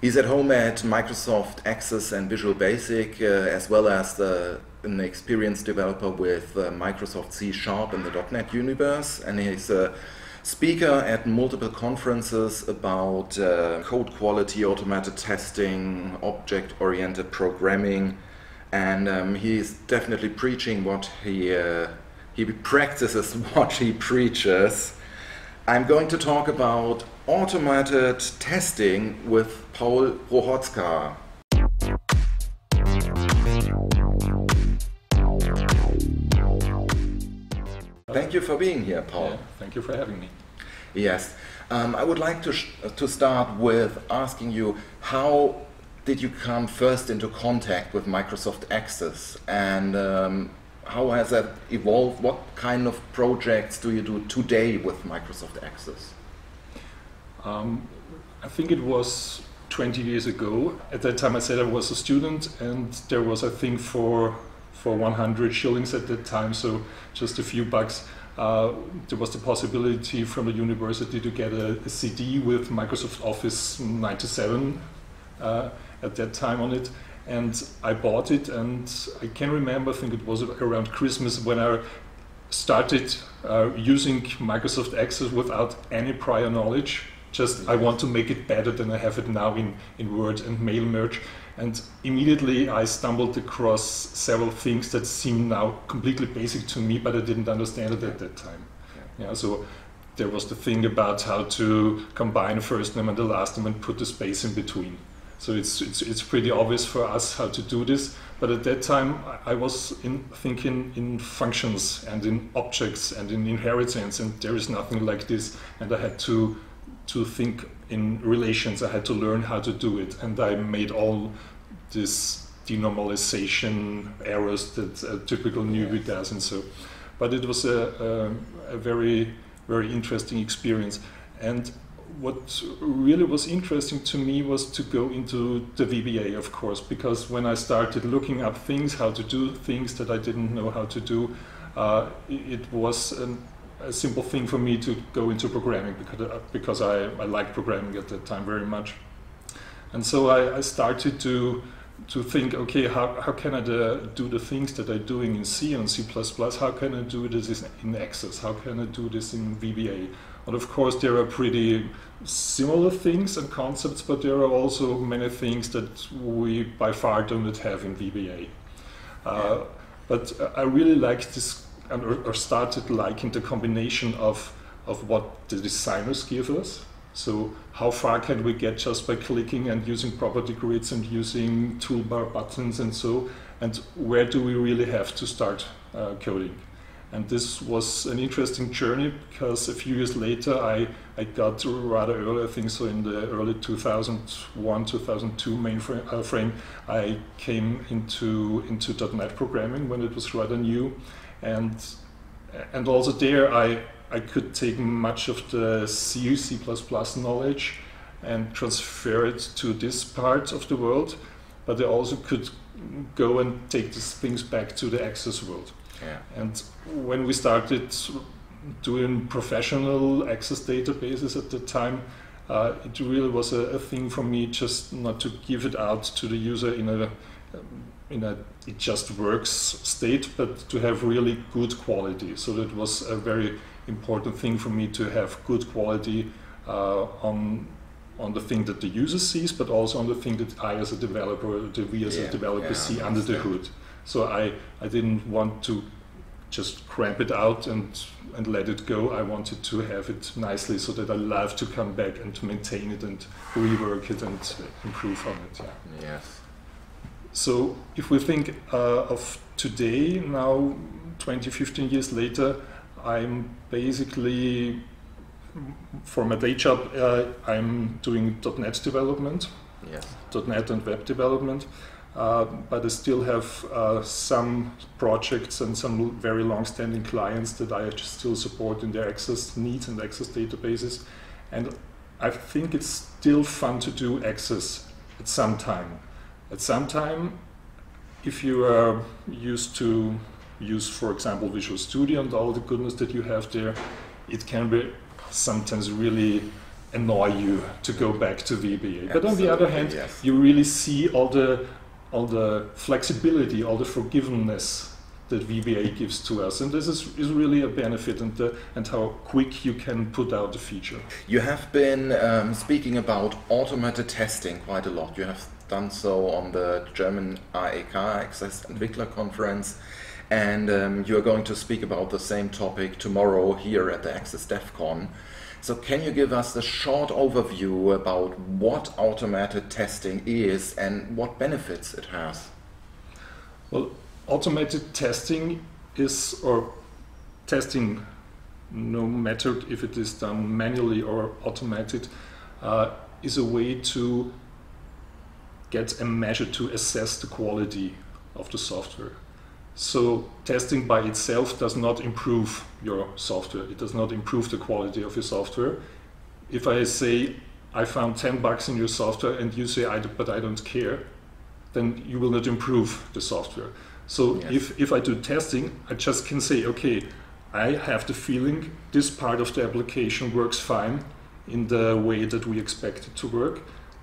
He's at home at Microsoft Access and Visual Basic, as well as an experienced developer with Microsoft C# in the .NET universe, and he's a speaker at multiple conferences about code quality, automated testing, object-oriented programming, and he's definitely preaching what he practices what he preaches. I'm going to talk about automated testing with Paul Rohorzka. Thank you for being here, Paul. Yeah, thank you for having me. Yes, I would like to start with asking you, how did you come first into contact with Microsoft Access, and how has that evolved? What kind of projects do you do today with Microsoft Access? I think it was 20 years ago. At that time I said I was a student, and there was, I think, for 100 shillings at that time, so just a few bucks, there was the possibility from the university to get a CD with Microsoft Office 97 at that time on it. And I bought it, and I can remember, I think it was around Christmas when I started using Microsoft Access without any prior knowledge. Just, I want to make it better than I have it now in Word and Mail merge. And immediately I stumbled across several things that seem now completely basic to me, but I didn't understand it at that time. Yeah. Yeah, so there was the thing about how to combine the first name and the last name and put the space in between. So it's pretty obvious for us how to do this, but at that time I was thinking in functions and in objects and in inheritance, and there is nothing like this, and I had to think in relations. I had to learn how to do it, and I made all this denormalization errors that a typical newbie does, and so. But it was a very, very interesting experience. And what really was interesting to me was to go into the VBA, of course, because when I started looking up things, how to do things that I didn't know how to do, it was a simple thing for me to go into programming, because I liked programming at that time very much. And so I started to think, okay, how can I do the things that I'm doing in C and C++? How can I do this in Access? How can I do this in VBA? And of course there are pretty similar things and concepts, but there are also many things that we by far don't have in VBA. But I really liked this, or started liking the combination of what the designers give us. So how far can we get just by clicking and using property grids and using toolbar buttons and so, and where do we really have to start coding? And this was an interesting journey, because a few years later I got rather early, I think so in the early 2001, 2002 mainframe, I came into .NET programming when it was rather new, and also there I could take much of the C, C++ knowledge and transfer it to this part of the world, but I also could go and take these things back to the Access world. Yeah. And when we started doing professional Access databases at the time, it really was a thing for me just not to give it out to the user in a it just works state, but to have really good quality. So that was a very important thing for me, to have good quality on the thing that the user sees, but also on the thing that I as a developer, see under the hood. So I didn't want to just cramp it out and let it go. I wanted to have it nicely so that I love to come back and maintain it and rework it and improve on it. Yeah. Yes. So if we think of today, now 15 years later, I'm basically, for my day job, I'm doing .NET development, yes. .NET and web development, but I still have some projects and some very long-standing clients that I still support in their Access needs and Access databases. And I think it's still fun to do Access at some time. At some time, if you are used to use, for example, Visual Studio and all the goodness that you have there, it can be sometimes really annoy you to go back to VBA. But on the other hand, yes, you really see all the flexibility, all the forgiveness that VBA gives to us, and this is really a benefit, and how quick you can put out a feature. You have been speaking about automated testing quite a lot. You have done so on the German IAK Access Entwickler Conference, and you are going to speak about the same topic tomorrow here at the Access DevCon. So can you give us a short overview about what automated testing is and what benefits it has? Well, automated testing is, or testing, no matter if it is done manually or automated, is a way to get a measure to assess the quality of the software. So testing by itself does not improve your software. It does not improve the quality of your software. If I say, I found 10 bugs in your software, and you say, but I don't care, then you will not improve the software. So yes, if I do testing, I just can say, okay, I have the feeling this part of the application works fine in the way that we expect it to work,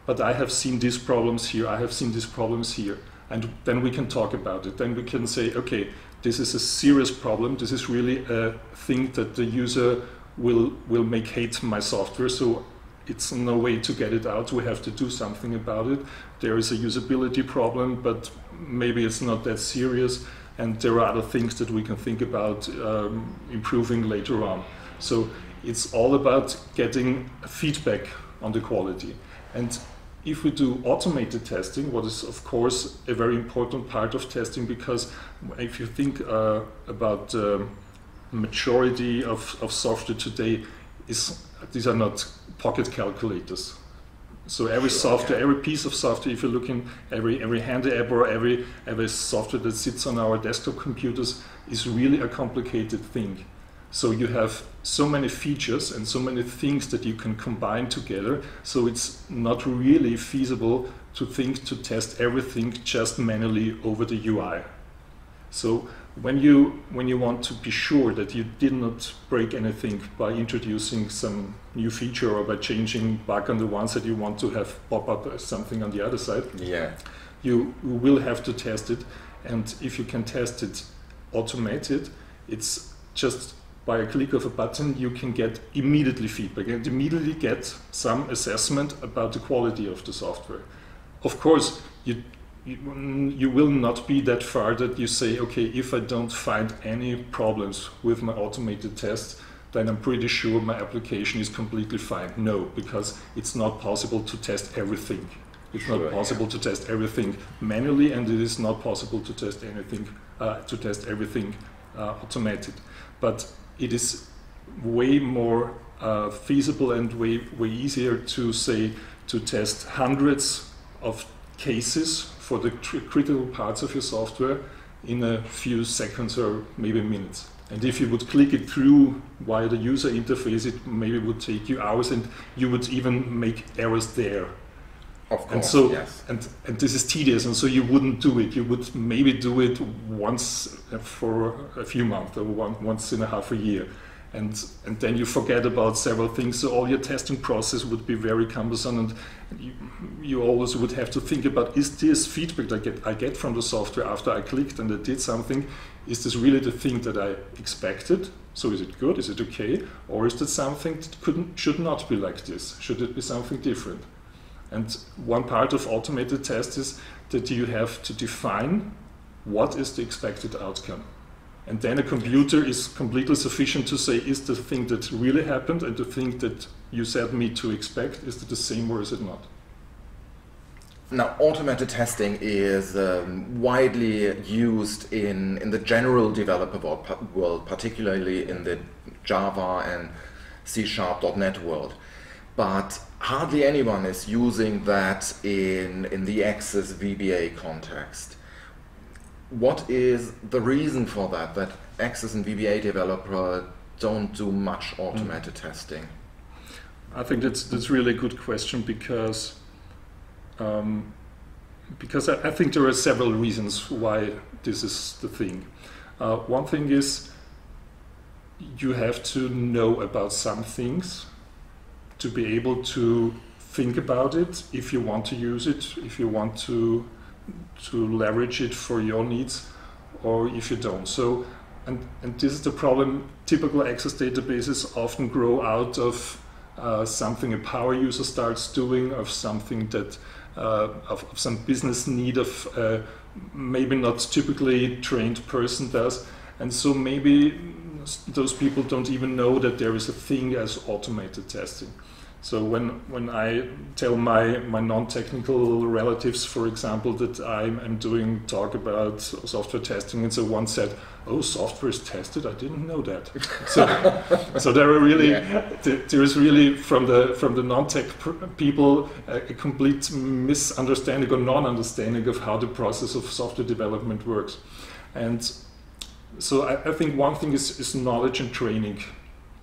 but I have seen these problems here, I have seen these problems here. And then we can talk about it. Then we can say, okay, this is a serious problem. This is really a thing that the user will make hate my software. So it's no way to get it out. We have to do something about it. There is a usability problem, but maybe it's not that serious. And there are other things that we can think about improving later on. So it's all about getting feedback on the quality. And if we do automated testing, what is of course a very important part of testing, because if you think about the majority of software today, these are not pocket calculators. So every software, every piece of software, if you're looking, every handy app or every software that sits on our desktop computers is really a complicated thing. So you have so many features and so many things that you can combine together, so it's not really feasible to think to test everything just manually over the UI. So when you want to be sure that you did not break anything by introducing some new feature or by changing back on the one side, you want to have pop up as something on the other side, you will have to test it. And if you can test it automated, it's just by a click of a button, you can get immediately feedback and immediately get some assessment about the quality of the software. Of course, you will not be that far that you say, okay, if I don't find any problems with my automated test, then I'm pretty sure my application is completely fine. No, because it's not possible to test everything. It's not possible to test everything manually, and it is not possible to test anything, automated. But it is way more feasible and way easier to say to test hundreds of cases for the critical parts of your software in a few seconds or maybe minutes. And if you would click it through via the user interface, it maybe would take you hours, and you would even make errors there. Of course, and so, and this is tedious, and so you wouldn't do it. You would maybe do it once for a few months or once in a half a year, and then you forget about several things. So all your testing process would be very cumbersome, and you always would have to think about: is this feedback that I get from the software after I clicked and I did something, is this really the thing that I expected? So is it good? Is it okay? Or is that something that should not be like this? Should it be something different? And one part of automated test is that you have to define what is the expected outcome. And then a computer is completely sufficient to say, is the thing that really happened and the thing that you said me to expect, is it the same or is it not? Now, automated testing is widely used in the general developer world, particularly in the Java and C#.NET world. But hardly anyone is using that in the Access VBA context. What is the reason for that, that Access and VBA developer don't do much automated testing? I think that's really a good question, because I think there are several reasons why this is the thing. One thing is you have to know about some things to be able to think about it if you want to use it, if you want to leverage it for your needs, or if you don't. So, and this is the problem. Typical Access databases often grow out of something a power user starts doing, of something that of some business need of maybe not typically trained person does, and so maybe those people don't even know that there is a thing as automated testing. So when I tell my non-technical relatives, for example, that I'm doing talk about software testing, and so one said, "Oh, software is tested? I didn't know that." So there are really there is really from the non-tech people a complete misunderstanding or non-understanding of how the process of software development works. And so I think one thing is knowledge and training.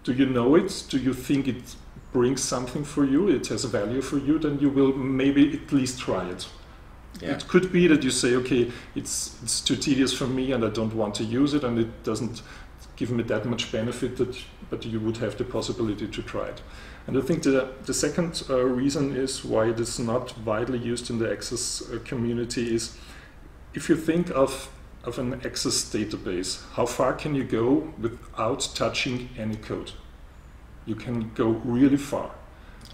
Do you know it? Do you think it brings something for you, it has a value for you, then you will maybe at least try it. Yeah. It could be that you say, okay, it's too tedious for me and I don't want to use it and it doesn't give me that much benefit, but you would have the possibility to try it. And I think the second reason is why it is not widely used in the Access community is, if you think of an Access database, how far can you go without touching any code? You can go really far.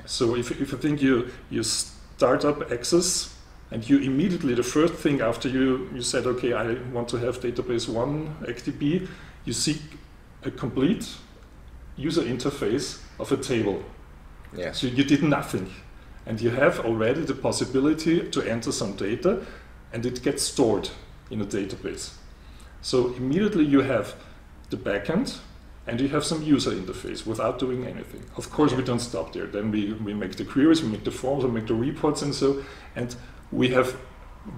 So if you think you start up Access and you immediately, the first thing after you said, okay, I want to have database 1, ActDB, you see a complete user interface of a table. Yeah. So you did nothing. And you have already the possibility to enter some data and it gets stored in a database. So immediately you have the backend, and you have some user interface without doing anything. Of course, we don't stop there. Then we make the queries, we make the forms, we make the reports, and so. And we have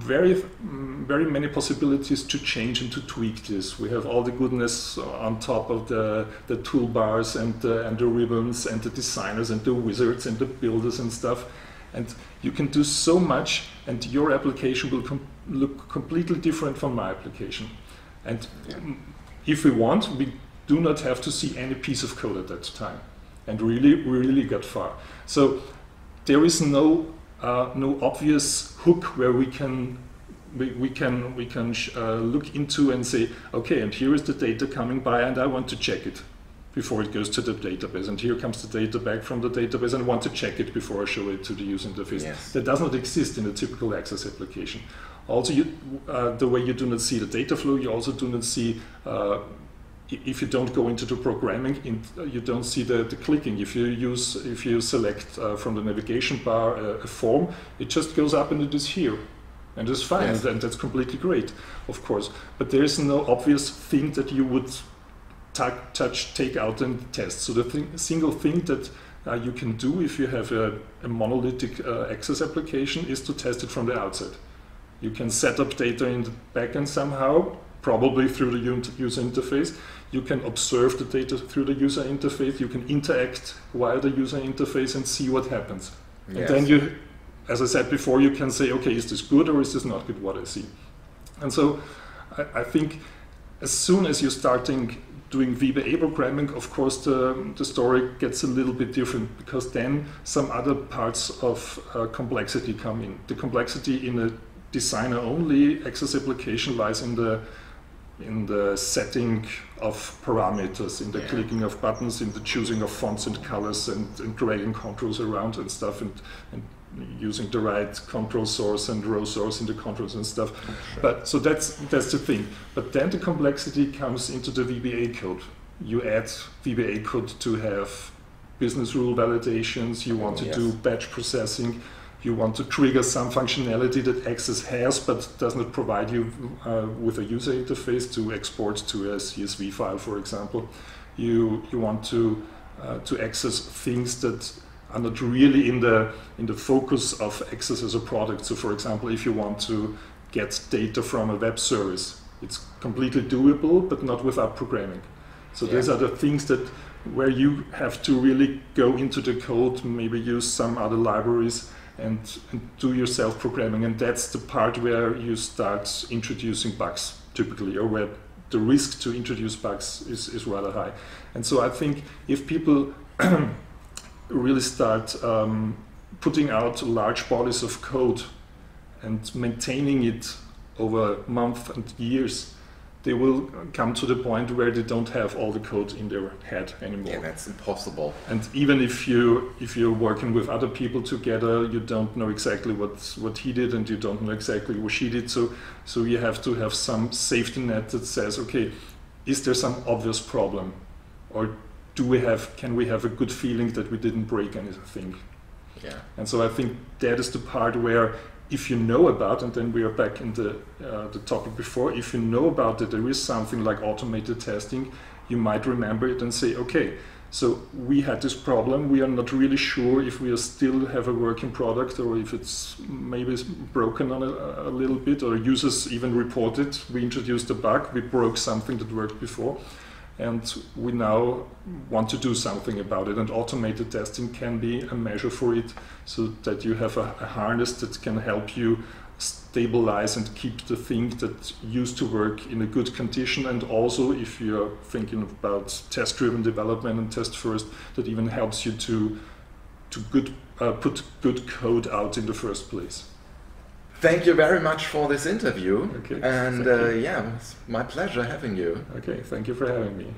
very many possibilities to change and to tweak this. We have all the goodness on top of the toolbars and the ribbons and the designers and the wizards and the builders and stuff. And you can do so much, and your application will look completely different from my application. And if we want, we do not have to see any piece of code at that time, and we really got far. So there is no obvious hook where we can look into and say, okay, and here is the data coming by, and I want to check it before it goes to the database, and here comes the data back from the database, and I want to check it before I show it to the user interface. Yes. That does not exist in a typical Access application. Also, the way you do not see the data flow, you also do not see. If you don't go into the programming, you don't see the clicking. If you select from the navigation bar a form, it just goes up and it is here. And it's fine, yes. And that's completely great, of course. But there is no obvious thing that you would touch, take out and test. So the single thing that you can do if you have a monolithic Access application is to test it from the outside. You can set up data in the backend somehow, probably through the user interface. You can observe the data through the user interface. You can interact via the user interface and see what happens. Yes. And then you, as I said before, you can say, okay, is this good or is this not good what I see? And so I think as soon as you're starting doing VBA programming, of course, the story gets a little bit different, because then some other parts of complexity come in. The complexity in a designer-only Access application lies in the setting of parameters, in the clicking of buttons, in the choosing of fonts and colors, and dragging controls around and stuff, and using the right control source and row source in the controls and stuff. Sure. But so that's the thing. But then the complexity comes into the VBA code. You add VBA code to have business rule validations, you want to do batch processing, you want to trigger some functionality that Access has but does not provide you with a user interface to export to a CSV file, for example. You want to access things that are not really in the focus of Access as a product. So, for example, if you want to get data from a web service, it's completely doable but not without programming. So these are the things that where you have to really go into the code, maybe use some other libraries, and do your self-programming, and that's the part where you start introducing bugs, typically, or where the risk to introduce bugs is rather high. And so I think if people really start putting out large bodies of code and maintaining it over months and years, they will come to the point where they don't have all the code in their head anymore. Yeah, that's impossible. And even if you're working with other people together, you don't know exactly what he did, and you don't know exactly what she did. So you have to have some safety net that says, okay, is there some obvious problem, or can we have a good feeling that we didn't break anything? Yeah. And so I think that is the part where, if you know about, and then we are back in the topic before, if you know about that there is something like automated testing, you might remember it and say, okay, so we had this problem, we are not really sure if we still have a working product or if it's maybe broken on a little bit, or users even reported, we introduced a bug, we broke something that worked before, and we now want to do something about it. And automated testing can be a measure for it, so that you have a harness that can help you stabilize and keep the thing that used to work in a good condition. And also, if you're thinking about test-driven development and test first, that even helps you to put good code out in the first place. Thank you very much for this interview. Okay, and yeah, it's my pleasure having you. Okay, thank you for having me.